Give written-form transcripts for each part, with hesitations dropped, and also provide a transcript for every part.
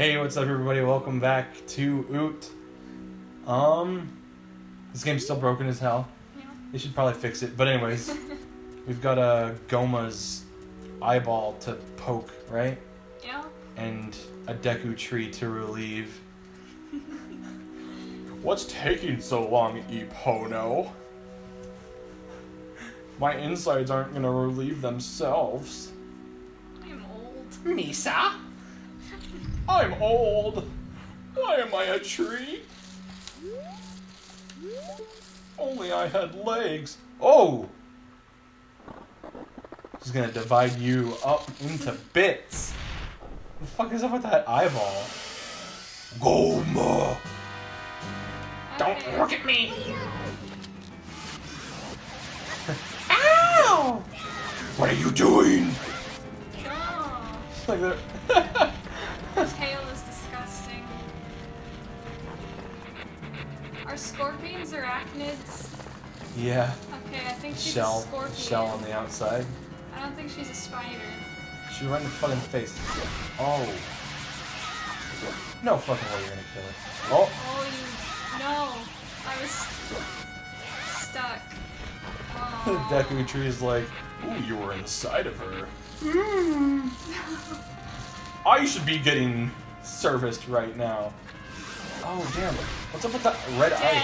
Hey, what's up everybody? Welcome back to Oot. This game's still broken as hell. Yeah. They should probably fix it. But anyways, we've got Goma's eyeball to poke, right? Yeah. And a Deku Tree to relieve. What's taking so long, Epona? My insides aren't gonna relieve themselves. I'm old. Misa? I'm old. Why am I a tree? Only I had legs. Oh! She's gonna divide you up into bits. What the fuck is up with that eyeball? Goma! Don't look at me! Ow! What are you doing? Oh. It's like that. The tail is disgusting. Are scorpions arachnids? Yeah. Okay, I think she's a scorpion. Shell on the outside. I don't think she's a spider. She's right in the fucking face. Oh. No fucking way you're gonna kill her. Oh. Oh, you. No. I was stuck. Oh. The Deku Tree is like, ooh, you were inside of her. I should be getting serviced right now. Oh, damn. What's up with that red eye?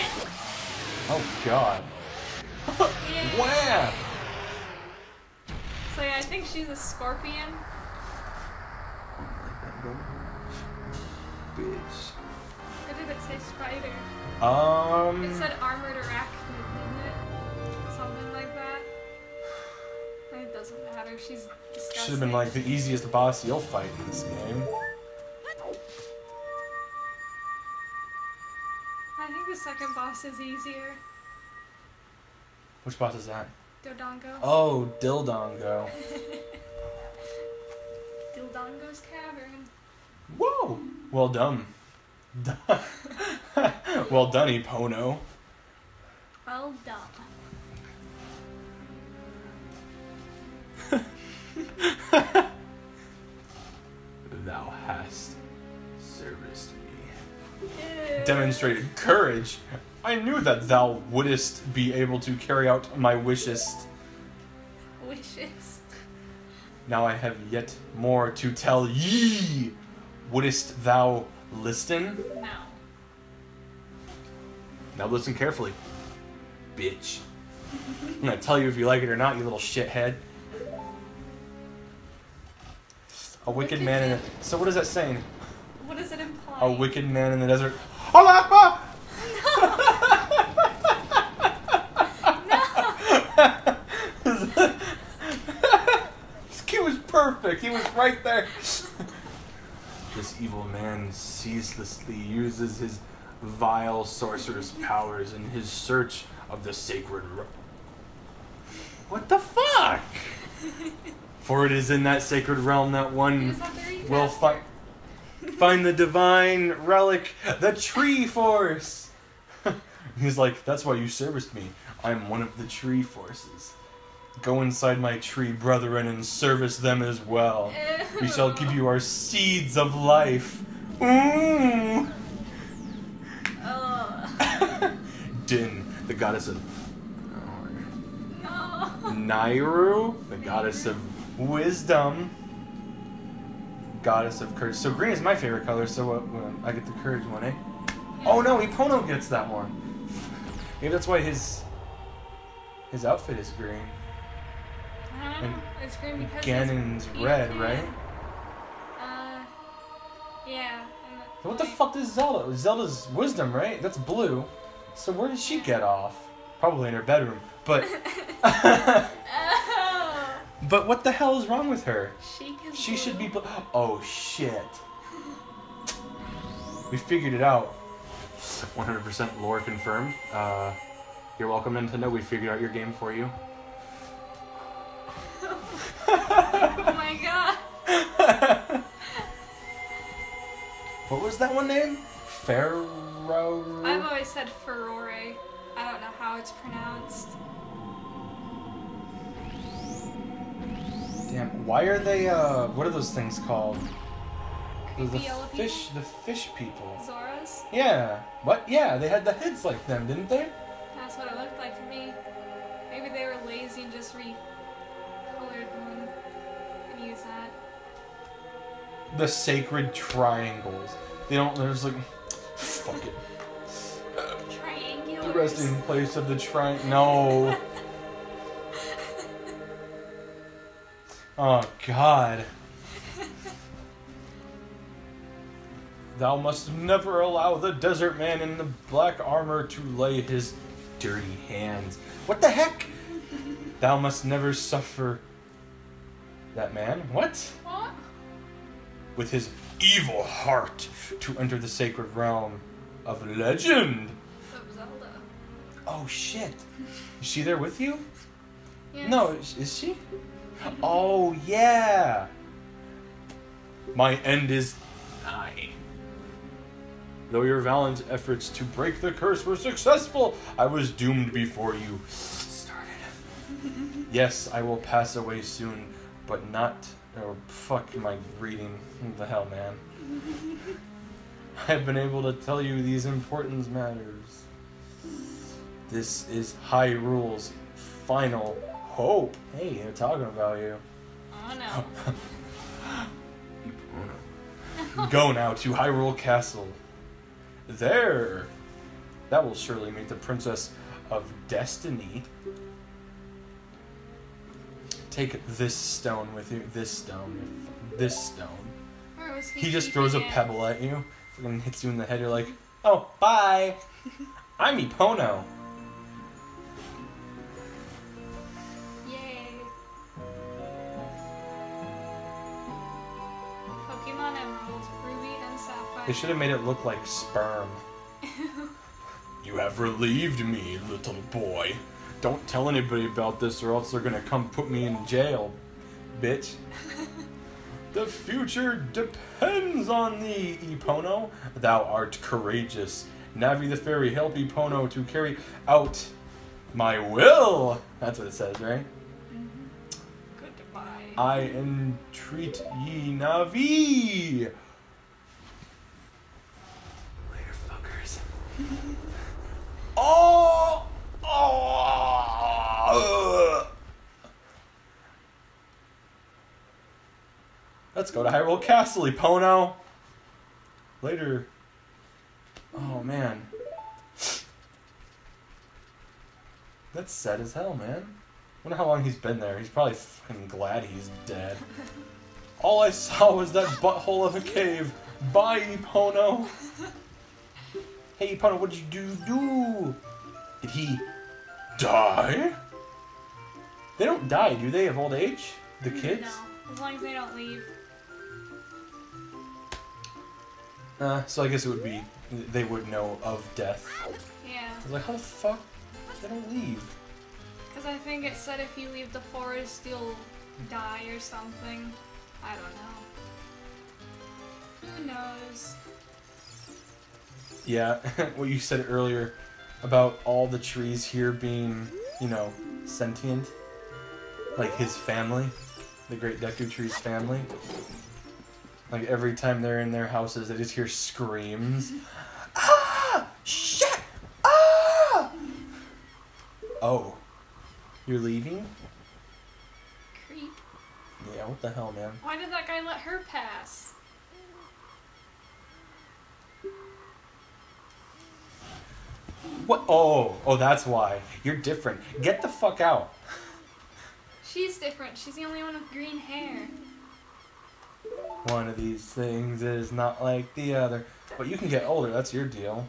Oh, God. Yeah. Wow. So, yeah, I think she's a scorpion. Bitch. Where did it say spider? It said armored arachnid, didn't it? Something like that. It doesn't matter. She's disgusting. Should have been like the easiest boss you'll fight in this game. I think the second boss is easier. Which boss is that? Dodongo. Oh, Dildongo. Dildongo's cavern. Whoa! Well done. Well done, Epona. Well done. Thou hast serviced me. Yay. Demonstrated courage. I knew that thou wouldest be able to carry out my wishest. Wishest. Now I have yet more to tell ye. Wouldest thou listen? No. Now listen carefully, bitch. I'm gonna tell you if you like it or not, you little shithead. A wicked man in the... So what is that saying? What does it imply? A wicked man in the desert. Olapa! No! No! His cue was perfect. He was right there. This evil man ceaselessly uses his vile sorcerer's powers in his search of the sacred... What the fuck? For it is in that sacred realm that one will find the divine relic, the tree force. He's like, that's why you serviced me. I'm one of the tree forces. Go inside my tree, brethren, and service them as well. Ew. We shall give you our seeds of life. Ooh. Din, the goddess of... No. Nairu, the goddess of... Wisdom, goddess of courage. So green is my favorite color, so I get the courage one, eh? Yeah. Oh no, Epona gets that one. Maybe that's why his outfit is green. And it's green because Ganon's red, right? Yeah. So what the fuck is Zelda? Zelda's wisdom, right? That's blue. So where did she get off? Probably in her bedroom, but... But what the hell is wrong with her? She should be... Oh, shit. We figured it out. 100% lore confirmed. You're welcome, Nintendo. We figured out your game for you. Oh, my God. What was that one name? Farore? I've always said Farore. I don't know how it's pronounced. Damn, why are they, what are those things called? The fish people. Zoras? Yeah. What? Yeah, they had the heads like them, didn't they? That's what it looked like to me. Maybe they were lazy and just recolored them and used that. The sacred triangles. They don't. They're just like, fuck it. Triangulars. The resting place of the triangle. No. Oh God. Thou must never allow the desert man in the black armor to lay his dirty hands. What the heck? Thou must never suffer that man. What? What? With his evil heart to enter the sacred realm of legend. Of Zelda. Oh shit. Is she there with you? Yes. No, is she? Oh yeah. My end is nigh. Though your valiant efforts to break the curse were successful, I was doomed before you started. Yes, I will pass away soon, but not... Oh, fuck my reading. What the hell, man? I have been able to tell you these important matters. This is Hyrule's final hope. Hey, they're talking about you. Oh, no. Go now to Hyrule Castle. There! That will surely meet the Princess of Destiny. Take this stone with you. This stone. This stone. He just throws a pebble at you and hits you in the head. You're like, oh, bye! I'm Epona. Yay. Pokemon Emeralds, Ruby, and Sapphire. They should have made it look like sperm. You have relieved me, little boy. Don't tell anybody about this or else they're gonna come put me in jail, bitch. The future depends on thee, Epona. Thou art courageous. Navi the fairy, help Epona to carry out my will. That's what it says, right? Mm-hmm. Goodbye. I entreat ye, Navi. Later, fuckers. Oh! Oh! Let's go to Hyrule Castle, Epona. Later. Oh, man. That's sad as hell, man. Wonder how long he's been there. He's probably fucking glad he's dead. All I saw was that butthole of a cave. Bye, Epona. Hey, Epona, what did you do? Did he... die? They don't die, do they, of old age? The kids? No, as long as they don't leave. So I guess it would be, they would know of death. Yeah. I was like, how the fuck? They don't leave. Because I think it said if you leave the forest, you'll die or something. I don't know. Who knows? Yeah, what you said earlier about all the trees here being, you know, sentient. Like his family. The Great Deku Tree's family. Like every time they're in their houses, they just hear screams. Ah! Shit! Ah! Oh. You're leaving? Creep. Yeah, what the hell, man? Why did that guy let her pass? What? Oh, that's why. You're different. Get the fuck out. She's different. She's the only one with green hair. One of these things is not like the other. But you can get older. That's your deal.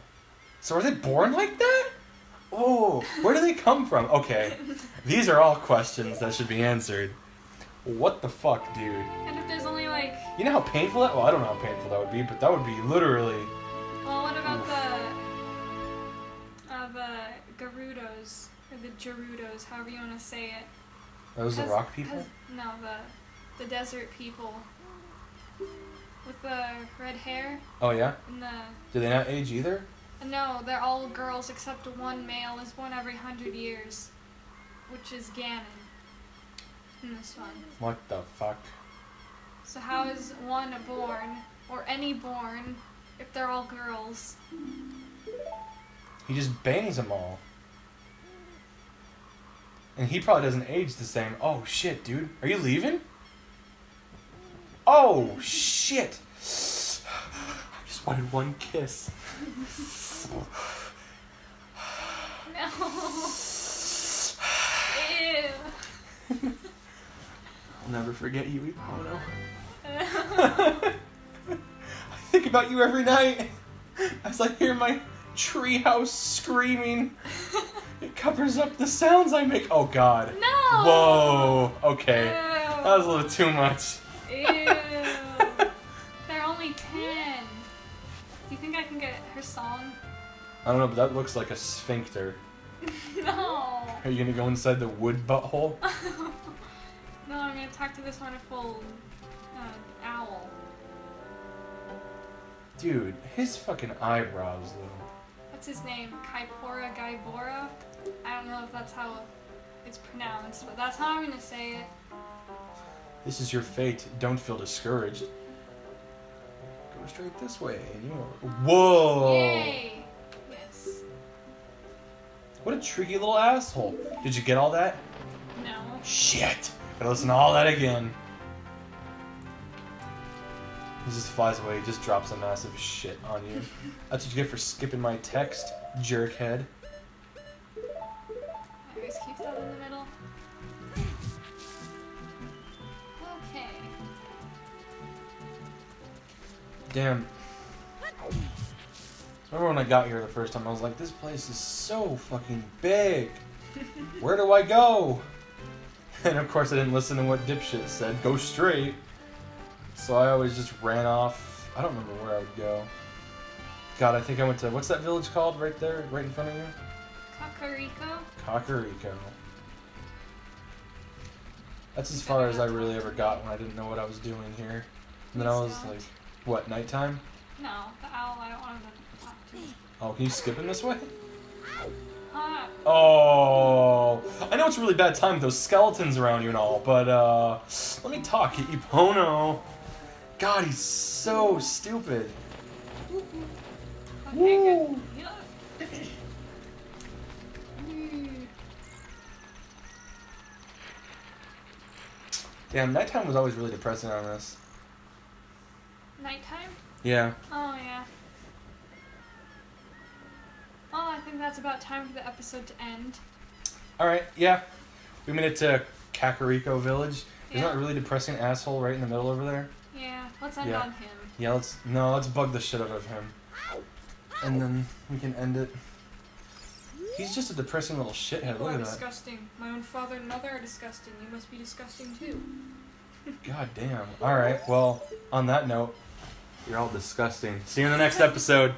So are they born like that? Oh, where do they come from? Okay. These are all questions that should be answered. What the fuck, dude? And if there's only like... You know how painful that... Well, I don't know how painful that would be, but that would be literally... Well, what about the Gerudos, or the Gerudos, however you want to say it. Those the rock people? No, the desert people. With the red hair. Oh, yeah? And do they not age either? No, they're all girls except one male is born every 100 years, which is Ganon in this one. What the fuck? So how is one born Or any born, if they're all girls. He just bangs them all. And he probably doesn't age the same. Oh shit, dude. Are you leaving? Oh shit! I just wanted one kiss. No. Ew. I'll never forget you, Epona. I think about you every night. As I hear my treehouse screaming, it covers up the sounds I make. Oh God. No. Whoa. Okay. Ew. That was a little too much. Ew. They're only 10. Do you think I can get her song? I don't know, but that looks like a sphincter. No. Are you gonna go inside the wood butthole? No, I'm gonna talk to this wonderful owl. Dude, his fucking eyebrows though. What's his name? Kaipora Gaibora? I don't know if that's how it's pronounced, but that's how I'm gonna say it. This is your fate. Don't feel discouraged. Go straight this way and you'll... Whoa! Yay! Yes. What a tricky little asshole. Did you get all that? No. Shit! Gotta listen to all that again. He just flies away, he just drops a massive shit on you. That's what you get for skipping my text, jerkhead. I always keep that in the middle. Okay. Damn. Remember when I got here the first time, I was like, this place is so fucking big. Where do I go? And of course I didn't listen to what dipshit said, go straight. So I always just ran off. I don't remember where I would go. God, I think I went to, what's that village called right there, right in front of you? Kakariko. Kakariko. That's as far as I really ever got when I didn't know what I was doing here. And then I was like, what, nighttime? No, the owl, I don't want to talk to me. Oh, can you skip him this way? Oh, I know it's a really bad time with those skeletons around you and all, but let me talk to Epona. God, he's so stupid. Okay, good. Damn, nighttime was always really depressing on this. Nighttime? Yeah. Oh, yeah. Well, I think that's about time for the episode to end. Alright, yeah. We made it to Kakariko Village. Yeah. Isn't that a really depressing asshole right in the middle over there? Yeah, let's end on him. Yeah, let's bug the shit out of him. And then we can end it. He's just a depressing little shithead, look at that. Disgusting. My own father and mother are disgusting. You must be disgusting too. God damn. Alright, well, on that note, you're all disgusting. See you in the next episode.